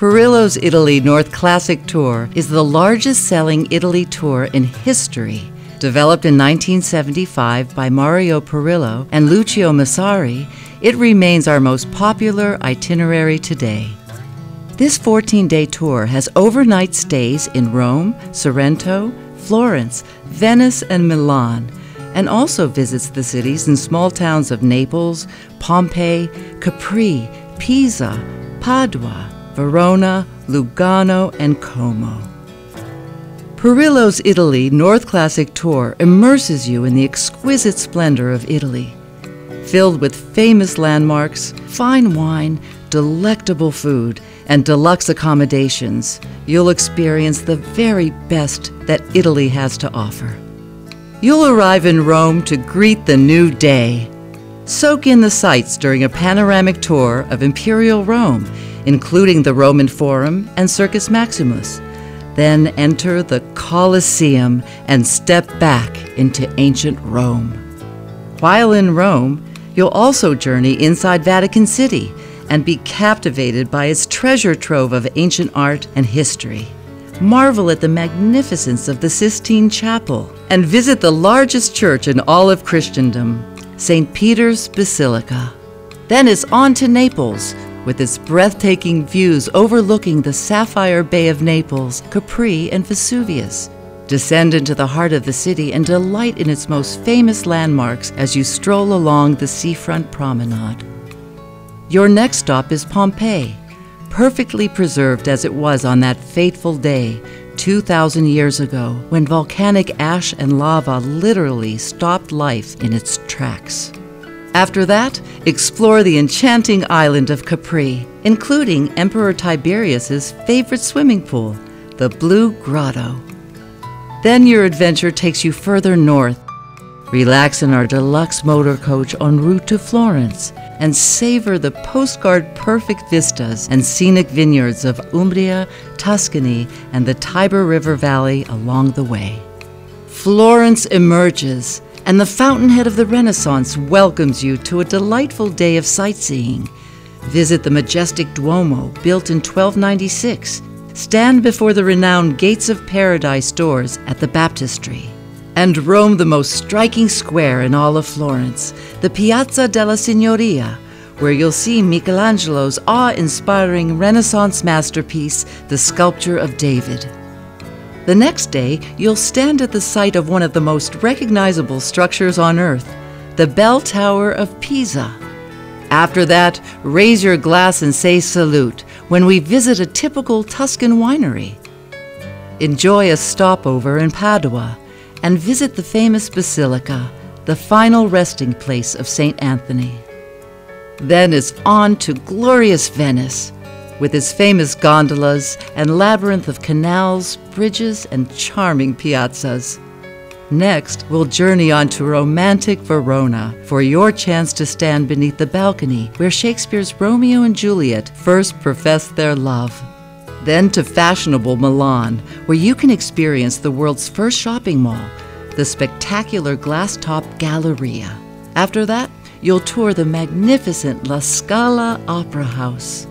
Perillo's Italy North Classic Tour is the largest-selling Italy tour in history. Developed in 1975 by Mario Perillo and Lucio Massari, it remains our most popular itinerary today. This 14-day tour has overnight stays in Rome, Sorrento, Florence, Venice, and Milan, and also visits the cities and small towns of Naples, Pompeii, Capri, Pisa, Padua, Verona, Lugano, and Como. Perillo's Italy North Classic Tour immerses you in the exquisite splendor of Italy, filled with famous landmarks, fine wine, delectable food, and deluxe accommodations. You'll experience the very best that Italy has to offer. You'll arrive in Rome to greet the new day. Soak in the sights during a panoramic tour of Imperial Rome, including the Roman Forum and Circus Maximus. Then enter the Colosseum and step back into ancient Rome. While in Rome, you'll also journey inside Vatican City and be captivated by its treasure trove of ancient art and history. Marvel at the magnificence of the Sistine Chapel and visit the largest church in all of Christendom, St. Peter's Basilica. Then it's on to Naples, with its breathtaking views overlooking the Sapphire Bay of Naples, Capri, and Vesuvius. Descend into the heart of the city and delight in its most famous landmarks as you stroll along the seafront promenade. Your next stop is Pompeii, perfectly preserved as it was on that fateful day 2,000 years ago when volcanic ash and lava literally stopped life in its tracks. After that, explore the enchanting island of Capri, including Emperor Tiberius's favorite swimming pool, the Blue Grotto. Then your adventure takes you further north. Relax in our deluxe motor coach en route to Florence and savor the postcard-perfect vistas and scenic vineyards of Umbria, Tuscany, and the Tiber River Valley along the way. Florence emerges, and the fountainhead of the Renaissance welcomes you to a delightful day of sightseeing. Visit the majestic Duomo, built in 1296. Stand before the renowned Gates of Paradise doors at the Baptistery. And roam the most striking square in all of Florence, the Piazza della Signoria, where you'll see Michelangelo's awe-inspiring Renaissance masterpiece, The Sculpture of David. The next day, you'll stand at the site of one of the most recognizable structures on Earth, the Bell Tower of Pisa. After that, raise your glass and say salute when we visit a typical Tuscan winery. Enjoy a stopover in Padua and visit the famous Basilica, the final resting place of Saint Anthony. Then it's on to glorious Venice, with its famous gondolas and labyrinth of canals, bridges, and charming piazzas. Next, we'll journey on to romantic Verona for your chance to stand beneath the balcony where Shakespeare's Romeo and Juliet first professed their love. Then to fashionable Milan, where you can experience the world's first shopping mall, the spectacular glass-top Galleria. After that, you'll tour the magnificent La Scala Opera House.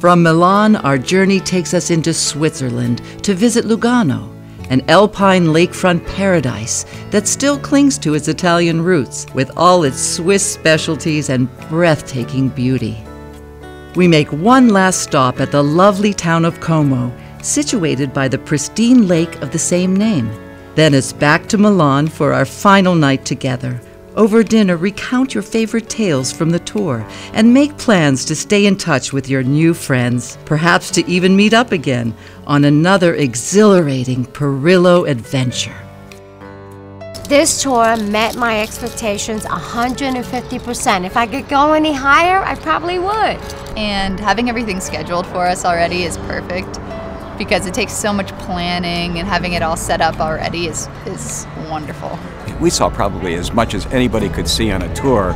From Milan, our journey takes us into Switzerland to visit Lugano, an alpine lakefront paradise that still clings to its Italian roots with all its Swiss specialties and breathtaking beauty. We make one last stop at the lovely town of Como, situated by the pristine lake of the same name. Then it's back to Milan for our final night together. Over dinner, recount your favorite tales from the tour and make plans to stay in touch with your new friends, perhaps to even meet up again on another exhilarating Perillo adventure. This tour met my expectations 150%. If I could go any higher, I probably would. And having everything scheduled for us already is perfect, because it takes so much planning, and having it all set up already is wonderful. We saw probably as much as anybody could see on a tour,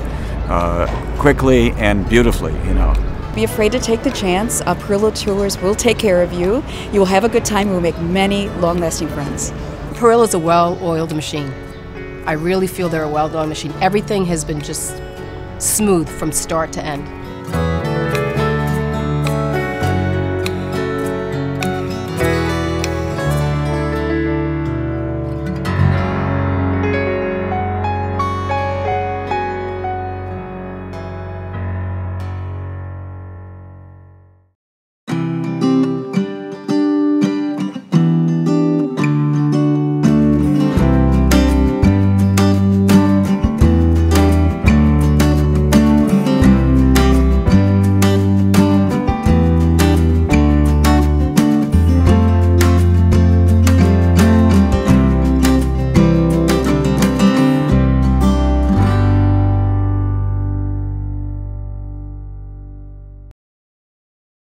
quickly and beautifully, you know. Be afraid to take the chance. Perillo Tours will take care of you. You will have a good time. You will make many long-lasting friends. Perillo is a well-oiled machine. I really feel they're a well-oiled machine. Everything has been just smooth from start to end.